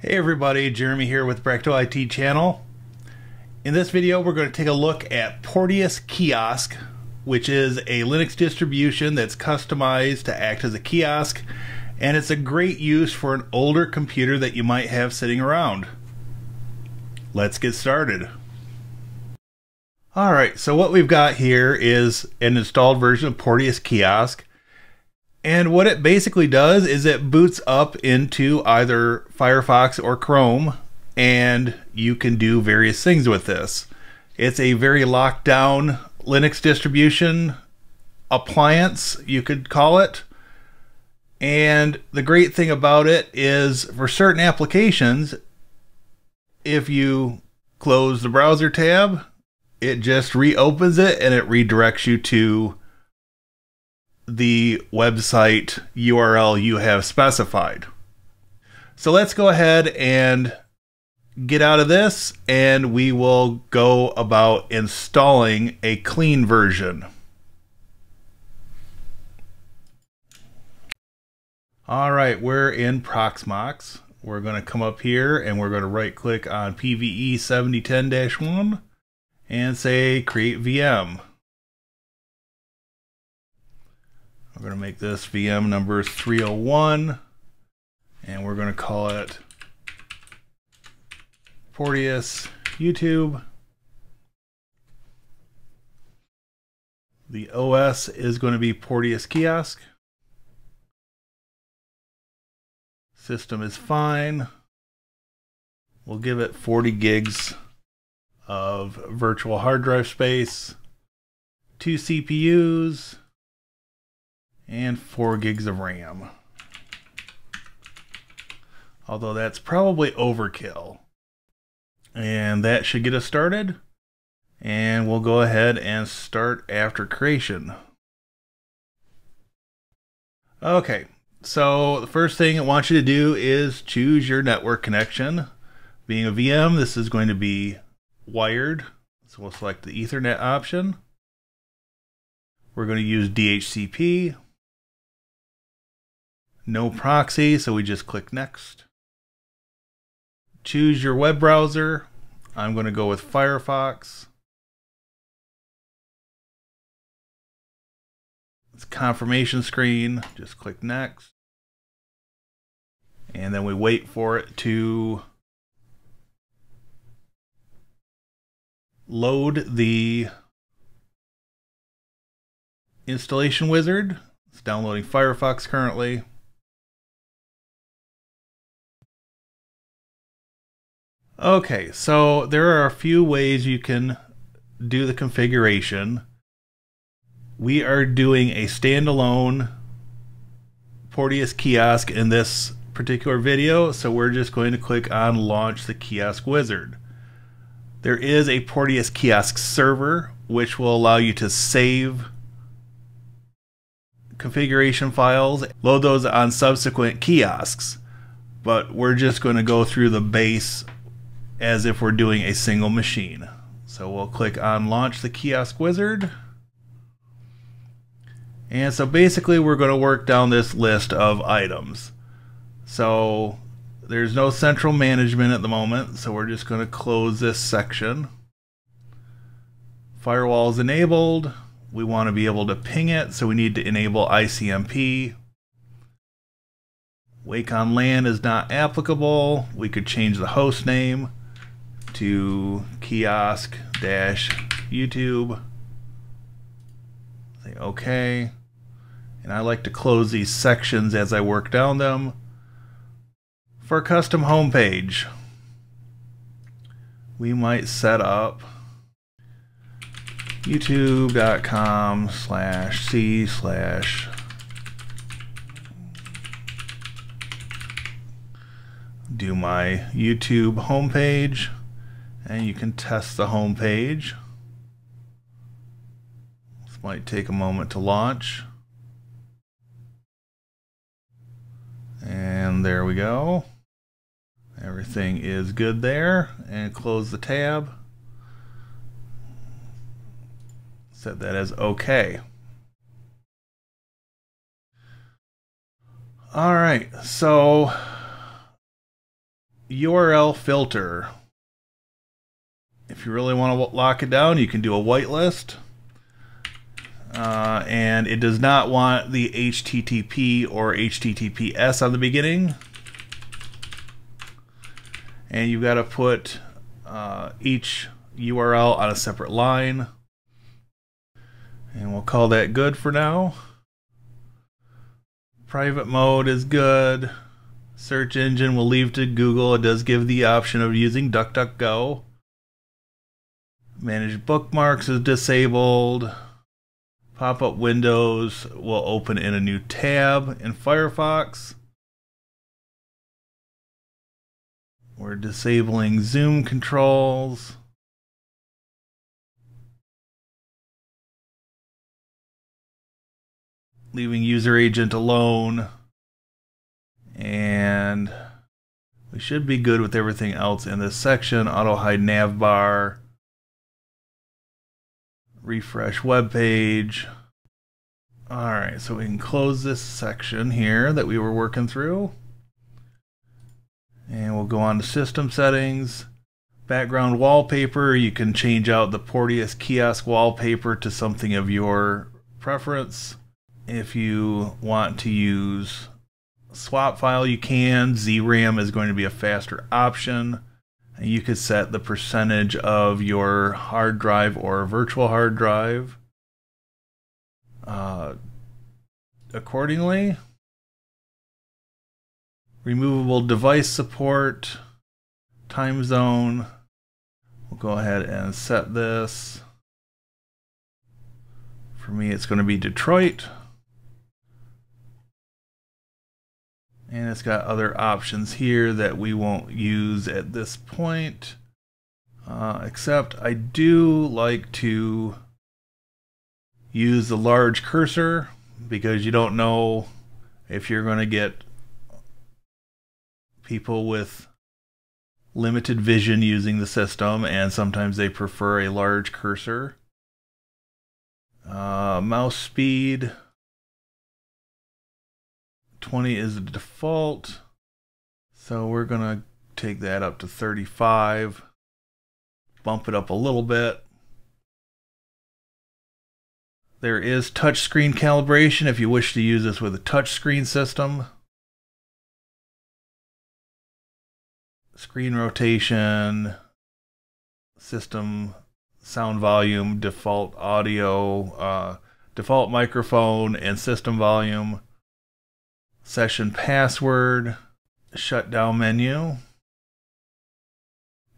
Hey everybody, Jeremy here with Practical IT Channel. In this video we're going to take a look at Porteus Kiosk, which is a Linux distribution that's customized to act as a kiosk, and it's a great use for an older computer that you might have sitting around. Let's get started. Alright, so what we've got here is an installed version of Porteus Kiosk. And what it basically does is it boots up into either Firefox or Chrome, and you can do various things with this. It's a very locked down Linux distribution appliance, you could call it. And the great thing about it is, for certain applications, if you close the browser tab, it just reopens it and it redirects you to the website URL you have specified. So let's go ahead and get out of this, and we will go about installing a clean version. All right, we're in Proxmox. We're going to come up here and we're going to right click on PVE 7010-1 and say create VM. We're going to make this VM number 301, and we're going to call it Porteus YouTube. The OS is going to be Porteus Kiosk. System is fine. We'll give it 40 gigs of virtual hard drive space, 2 CPUs, and 4 gigs of RAM. Although that's probably overkill. And that should get us started. And we'll go ahead and start after creation. Okay, so the first thing it wants you to do is choose your network connection. Being a VM, this is going to be wired. So we'll select the Ethernet option. We're going to use DHCP. No proxy, so we just click next. Choose your web browser. I'm going to go with Firefox. It's confirmation screen, just click next. And then we wait for it to load the installation wizard. It's downloading Firefox currently. Okay, so there are a few ways you can do the configuration. We are doing a standalone Porteus Kiosk in this particular video, so we're just going to click on Launch the Kiosk Wizard. There is a Porteus Kiosk server, which will allow you to save configuration files, load those on subsequent kiosks, but we're just going to go through the base as if we're doing a single machine. So we'll click on Launch the Kiosk Wizard. And so basically we're going to work down this list of items. So there's no central management at the moment, so we're just going to close this section. Firewall is enabled. We want to be able to ping it, so we need to enable ICMP. Wake on LAN is not applicable. We could change the host name to kiosk-youtube. Say OK. And I like to close these sections as I work down them. For a custom homepage, we might set up youtube.com/c/do my YouTube homepage, and you can test the homepage. This might take a moment to launch. And there we go. Everything is good there. And close the tab. Set that as OK. All right, so URL filter. If you really want to lock it down, you can do a whitelist. And it does not want the HTTP or HTTPS on the beginning. And you've got to put each URL on a separate line. And we'll call that good for now. Private mode is good. Search engine we'll leave to Google. It does give the option of using DuckDuckGo. Manage bookmarks is disabled. Pop-up windows will open in a new tab in Firefox. We're disabling zoom controls. Leaving user agent alone. And we should be good with everything else in this section. Auto hide nav bar. Refresh web page. All right, so we can close this section here that we were working through. And we'll go on to system settings. Background wallpaper, you can change out the Porteus Kiosk wallpaper to something of your preference. If you want to use swap file, you can. ZRAM is going to be a faster option. You could set the percentage of your hard drive or virtual hard drive accordingly. Removable device support, time zone. We'll go ahead and set this. For me, it's going to be Detroit. And it's got other options here that we won't use at this point. Except I do like to use the large cursor because you don't know if you're going to get people with limited vision using the system, and sometimes they prefer a large cursor. Mouse speed. 20 is the default, so we're gonna take that up to 35, bump it up a little bit. There is touchscreen calibration if you wish to use this with a touchscreen system. Screen rotation, system sound volume, default audio, default microphone, and system volume. Session password, shutdown menu,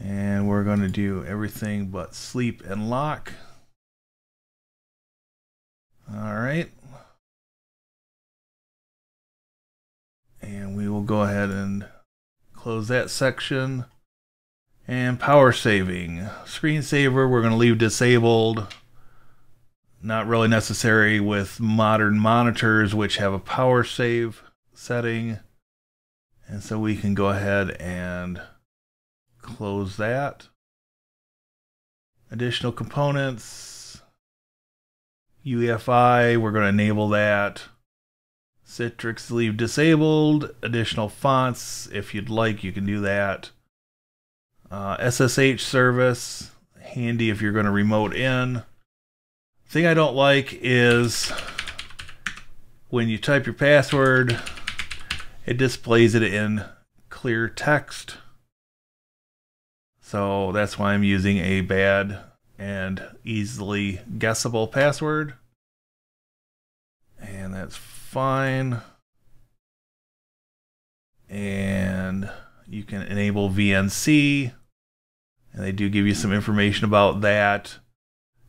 and we're going to do everything but sleep and lock. All right, and we will go ahead and close that section. And power saving, screensaver, we're going to leave disabled. Not really necessary with modern monitors, which have a power save setting. And so we can go ahead and close that. Additional components. UEFI, we're going to enable that. Citrix, leave disabled. Additional fonts, if you'd like, you can do that. SSH service, handy if you're going to remote in. Thing I don't like is when you type your password, it displays it in clear text. So that's why I'm using a bad and easily guessable password. And that's fine. And you can enable VNC. And they do give you some information about that.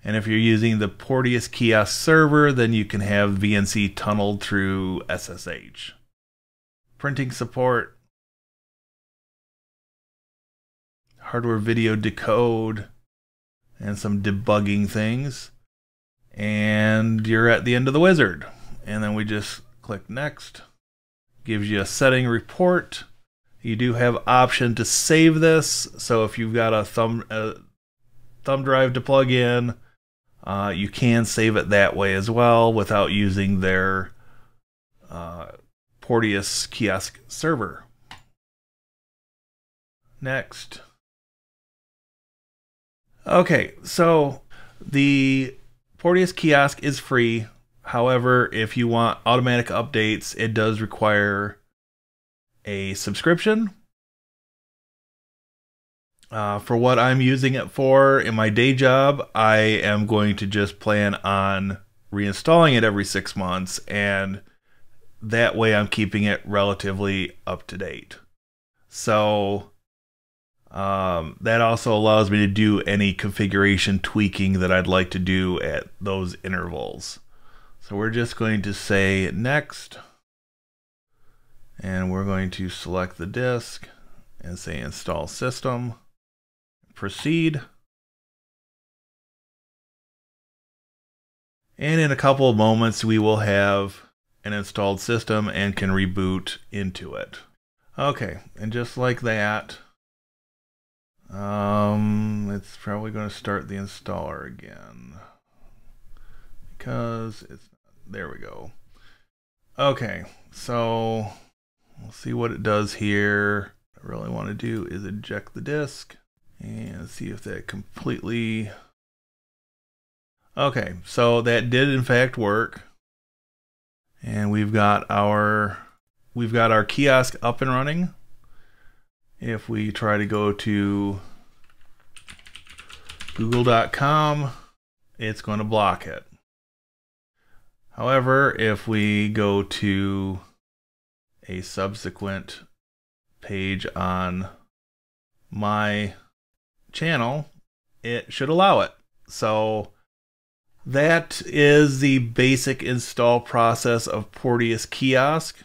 And if you're using the Porteus Kiosk server, then you can have VNC tunneled through SSH. Printing support. Hardware video decode. And some debugging things. And you're at the end of the wizard. And then we just click next. Gives you a setting report. You do have option to save this. So if you've got a thumb drive to plug in, you can save it that way as well without using their Porteus Kiosk server. Next. Okay, so the Porteus Kiosk is free. However, if you want automatic updates, it does require a subscription. For what I'm using it for in my day job, I am going to just plan on reinstalling it every 6 months, and that way I'm keeping it relatively up to date. So that also allows me to do any configuration tweaking that I'd like to do at those intervals. So we're just going to say next, and we're going to select the disk and say install system, proceed. And in a couple of moments, we will have an installed system and can reboot into it. Okay, and just like that, it's probably going to start the installer again because it's, there we go. Okay, so we'll see what it does here. What I really want to do is eject the disk and see if that completely. Okay, so that did in fact work. And we've got our kiosk up and running. If we try to go to google.com, it's going to block it. However, if we go to a subsequent page on my channel, it should allow it. So that is the basic install process of Porteus Kiosk.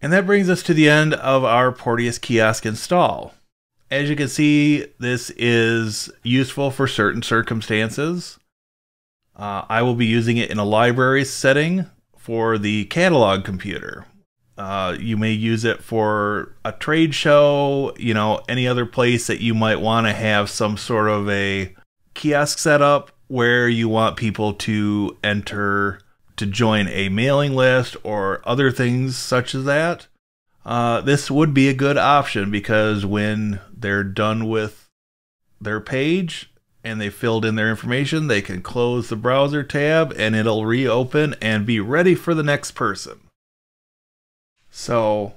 And that brings us to the end of our Porteus Kiosk install. As you can see, this is useful for certain circumstances. I will be using it in a library setting for the catalog computer. You may use it for a trade show, you know, any other place that you might want to have some sort of a kiosk setup, where you want people to enter to join a mailing list or other things such as that. This would be a good option because when they're done with their page and they filled in their information, they can close the browser tab and it'll reopen and be ready for the next person. So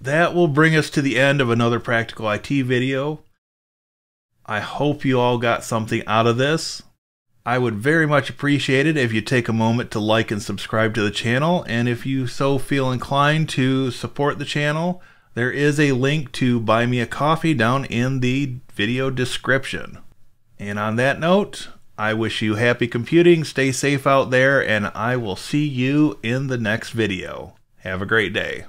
that will bring us to the end of another Practical IT video. I hope you all got something out of this. I would very much appreciate it if you take a moment to like and subscribe to the channel, and if you so feel inclined to support the channel, there is a link to buy me a coffee down in the video description. And on that note, I wish you happy computing, stay safe out there, and I will see you in the next video. Have a great day.